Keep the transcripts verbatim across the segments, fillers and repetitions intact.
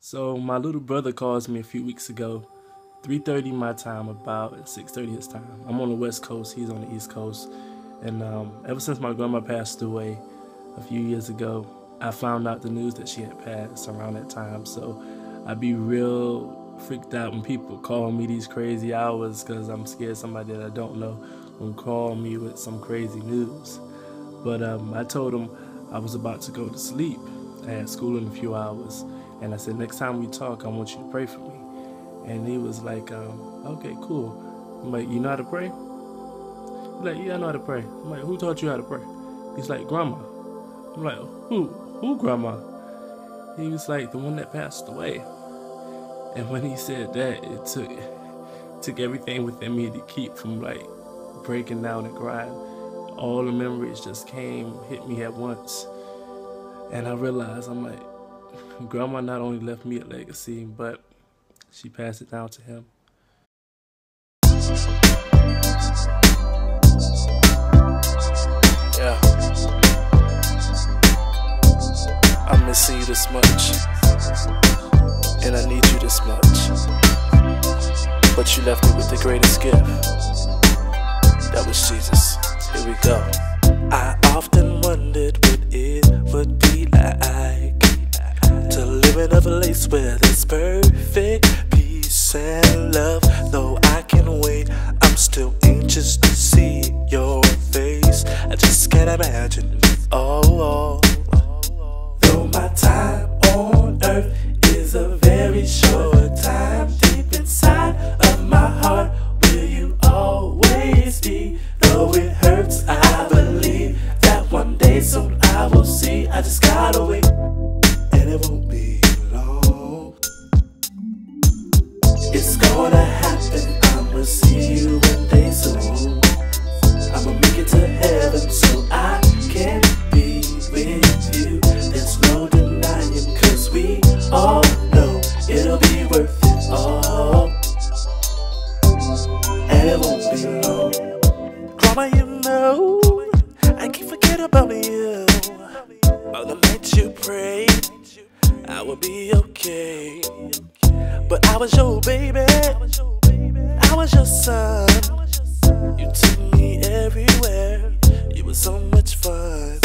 So my little brother calls me a few weeks ago, three thirty my time, about six thirty his time. I'm on the West Coast, he's on the East Coast. And um, ever since my grandma passed away a few years ago, I found out the news that she had passed around that time. So I'd be real freaked out when people call me these crazy hours, because I'm scared somebody that I don't know will call me with some crazy news. But um, I told him I was about to go to sleep. I had school in a few hours. And I said, next time we talk, I want you to pray for me. And he was like, um, okay, cool. I'm like, you know how to pray? He's like, yeah, I know how to pray. I'm like, who taught you how to pray? He's like, Grandma. I'm like, who? Who, Grandma? He was like, the one that passed away. And when he said that, it took it took everything within me to keep from like breaking down and crying. All the memories just came, hit me at once. And I realized, I'm like, Grandma not only left me a legacy, but she passed it down to him. Yeah. I miss you this much, and I need you this much, but you left me with the greatest gift. That was Jesus. Here we go. I often wondered what it would be like to live in a place where there's perfect peace and love. Though I can wait, I'm still anxious to see your face. I just can't imagine. Oh, oh. Though my time on earth is a very short time, deep inside of my heart, will you always be? Though it hurts, I believe that one day soon I will see. I just gotta wait. It won't be long. It's gonna happen. I'ma see you one day soon. I'ma make it to heaven so I can be with you. There's no denying, cause we all know it'll be worth it all. And it won't be long. Grandma, you know I can't forget about you. All the nights you pray I would be okay, but I was your baby, I was your son. You took me everywhere, it was so much fun.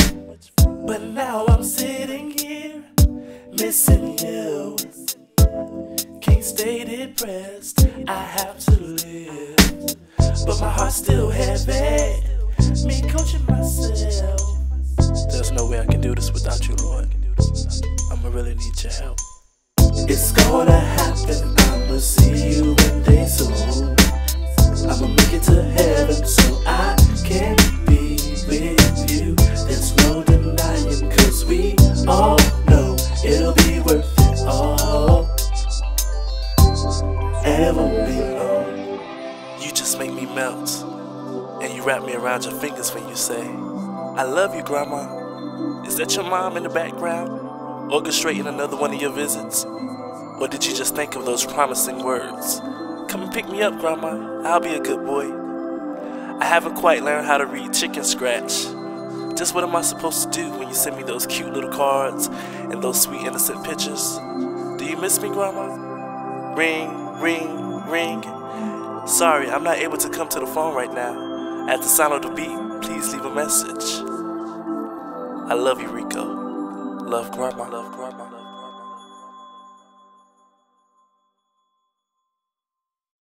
But now I'm sitting here, missing you. Can't stay depressed, I have to live. But my heart's still heavy, me coaching myself. There's no way I can do this without you, Lord. I'ma really need your help. It's gonna happen. I'ma see you one day soon. I'ma make it to heaven so I can be with you. There's no denying, cause we all know it'll be worth it all. And it won't be long. You just make me melt, and you wrap me around your fingers when you say, I love you, Grandma. Is that your mom in the background, orchestrating another one of your visits? Or did you just think of those promising words? Come and pick me up, Grandma. I'll be a good boy. I haven't quite learned how to read chicken scratch. Just what am I supposed to do when you send me those cute little cards and those sweet innocent pictures? Do you miss me, Grandma? Ring, ring, ring. Sorry, I'm not able to come to the phone right now. At the sound of the beat, please leave a message. I love you, Rico. Love, Grandma. Love, Grandma.